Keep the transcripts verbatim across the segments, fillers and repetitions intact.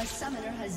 A summoner has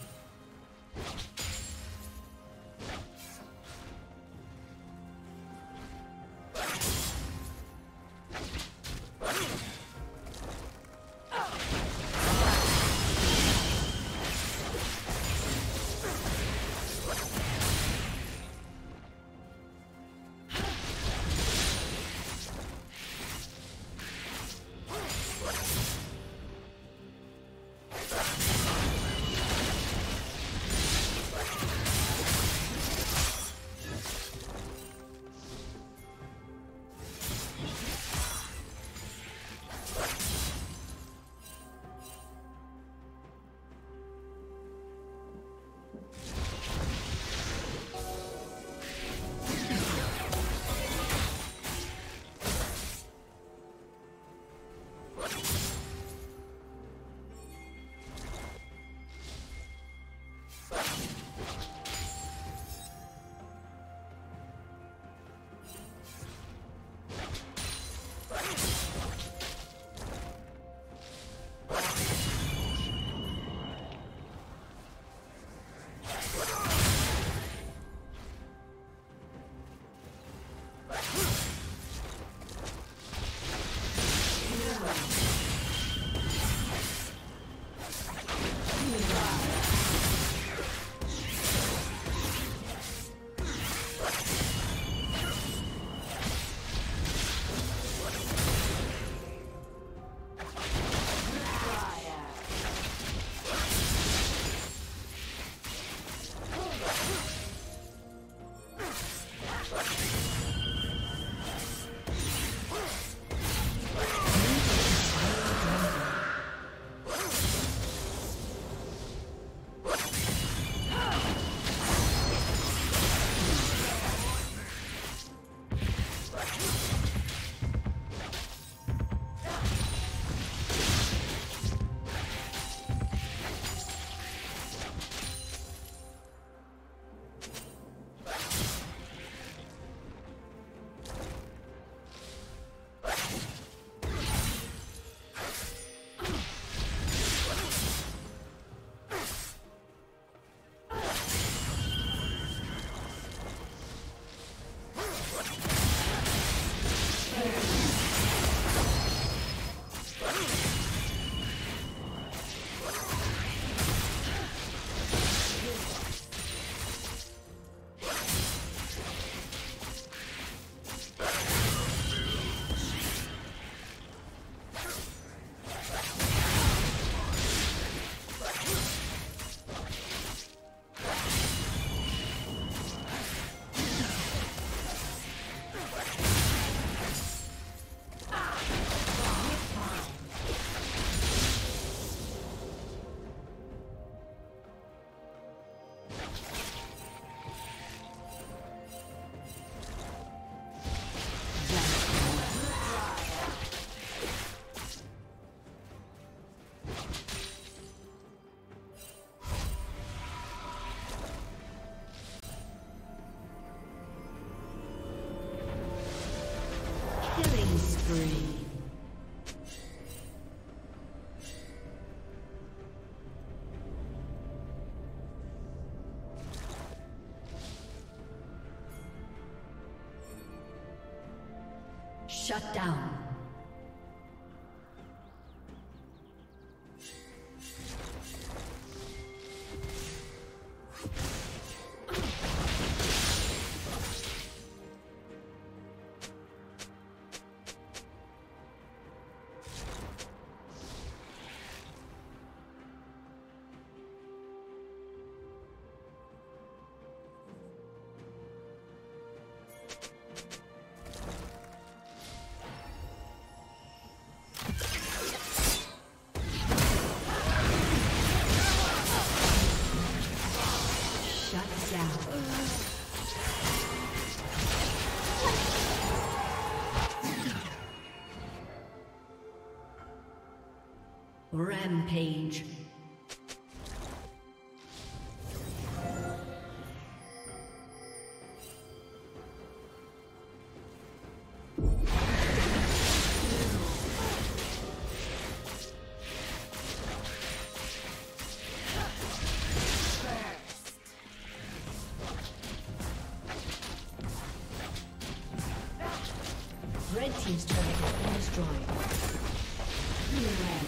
Shut down. Shut down. Rampage. Red team's turret has been destroyed. Real red.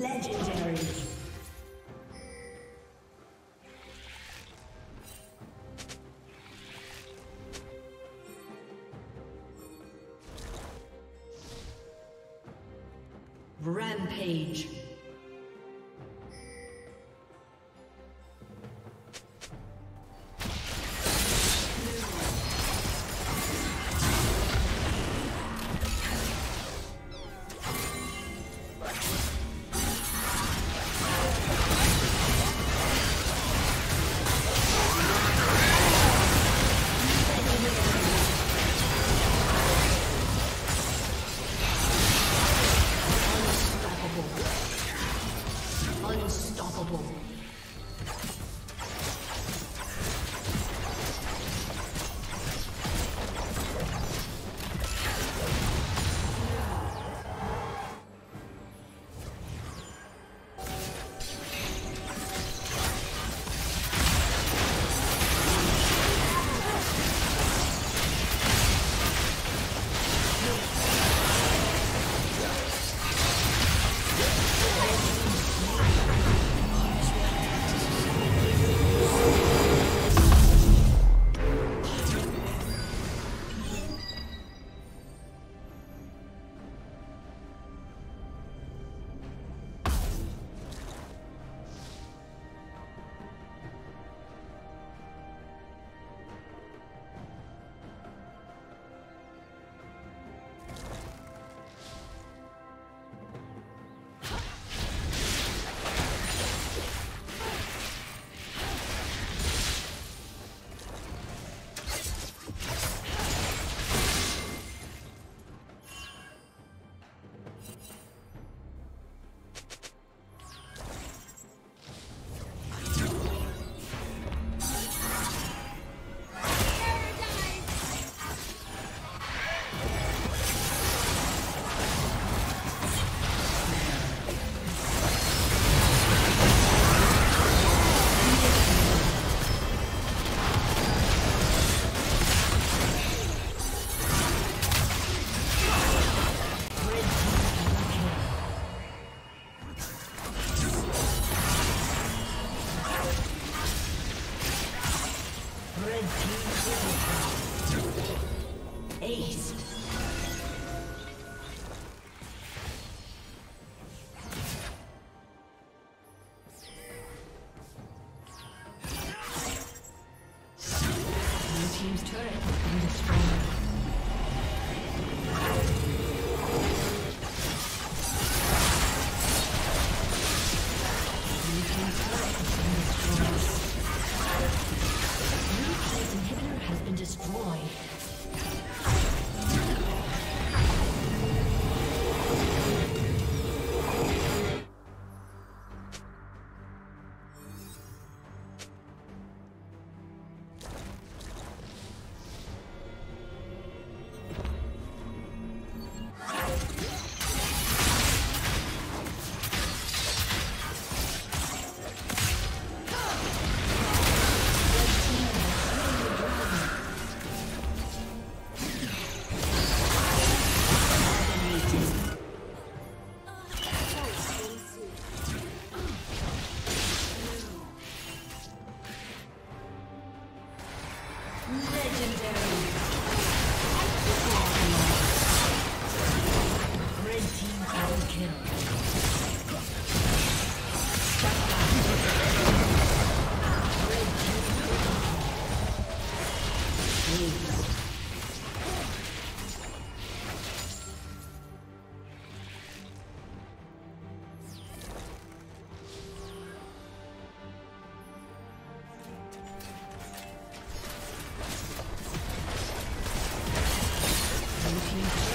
Legendary. Rampage. Team.